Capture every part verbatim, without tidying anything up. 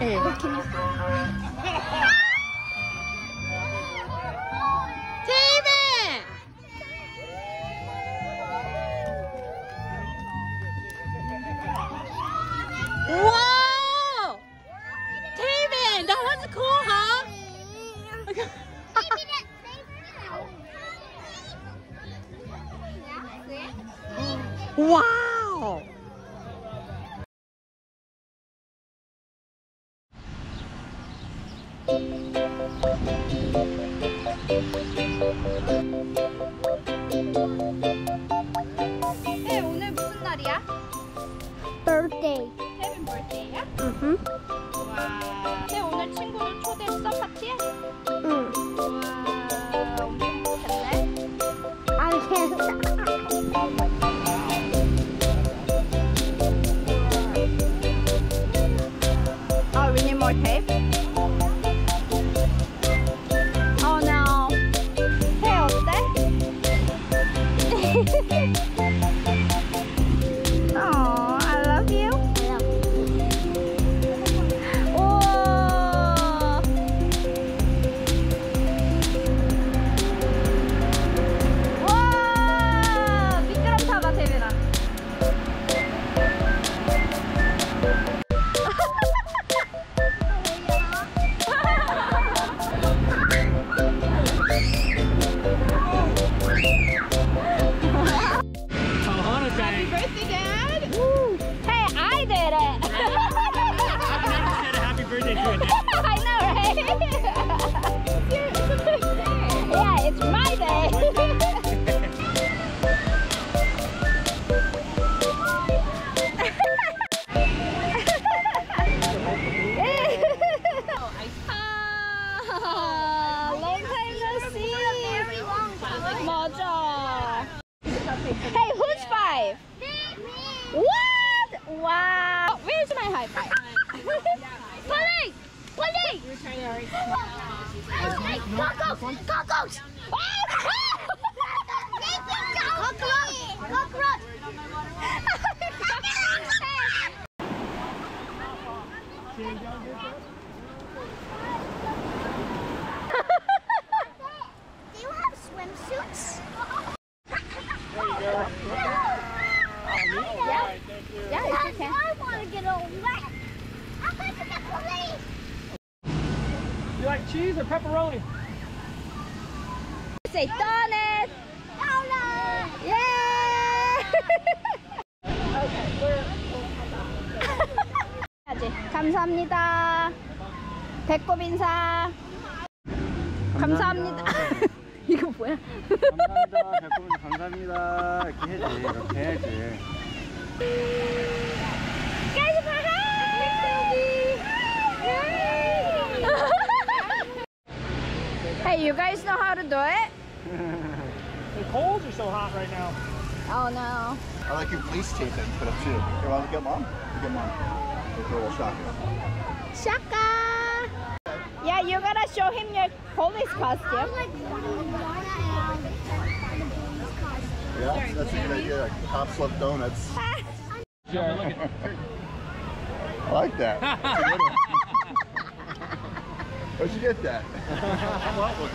네. Wow! 네, 오늘 무슨 날이야? Birthday. Happy birthday야? 응. 와. 네, 오늘 친구를 초대했어 파티에? 응. 와, 엄청 좋겠네. 안 됐다. Tape. Oh no. Hey, 어때? Oh, I love you. Yeah. Oh. Wow. 미끄럼 타봐, 태빈아. Hey, who's five? What? Wow. Where's my high five? Polly! Polly! Cockroach! Cockroach! Cockroach! Cockroach! Do you have swimsuits? You like cheese or pepperoni? Say donuts! Donuts! Yeah! Okay, we're... 감사합니다. 배꼽 인사. 감사합니다. 이거 뭐야? 감사합니다. 배꼽 인사 감사합니다. 이렇게 해야지. 이렇게 해야지. Hey, you guys know how to do it? The coals are so hot right now. Oh no. I like your police tape that you put up too. You want to get mom? You get mom. We'll throw a shaka. Shaka! Yeah, you gotta show him your police costume. I, I like the yeah, that's a good idea. Like, cops love donuts. I like that. That's a good one. Where'd you get that? I want one.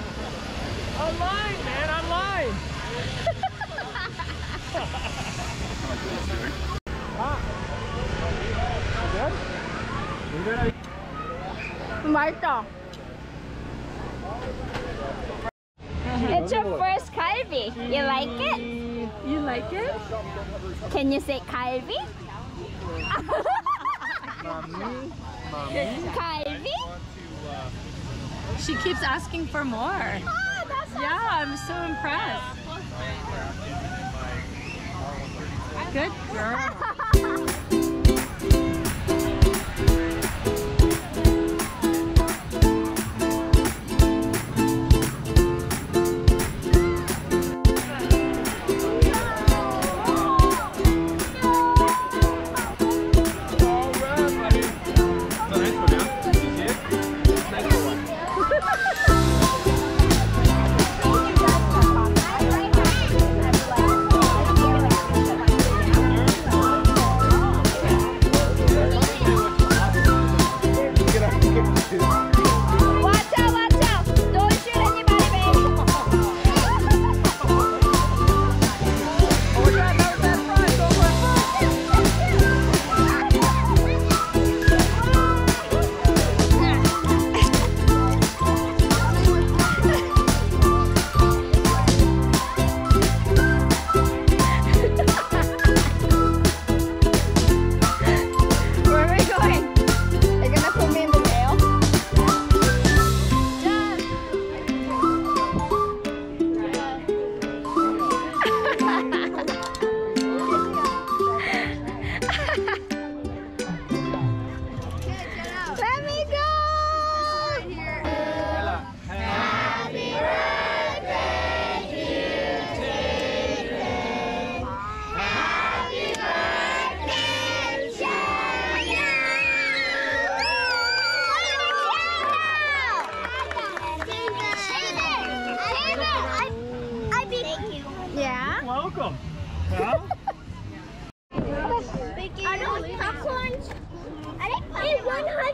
Online, man, online! Marta. It's your first kalbi. You like it? You like it? Can you say kalbi? Mommy, mommy. Kalbi? She keeps asking for more. Oh, that's awesome. Yeah, I'm so impressed. Good girl.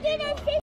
didn't see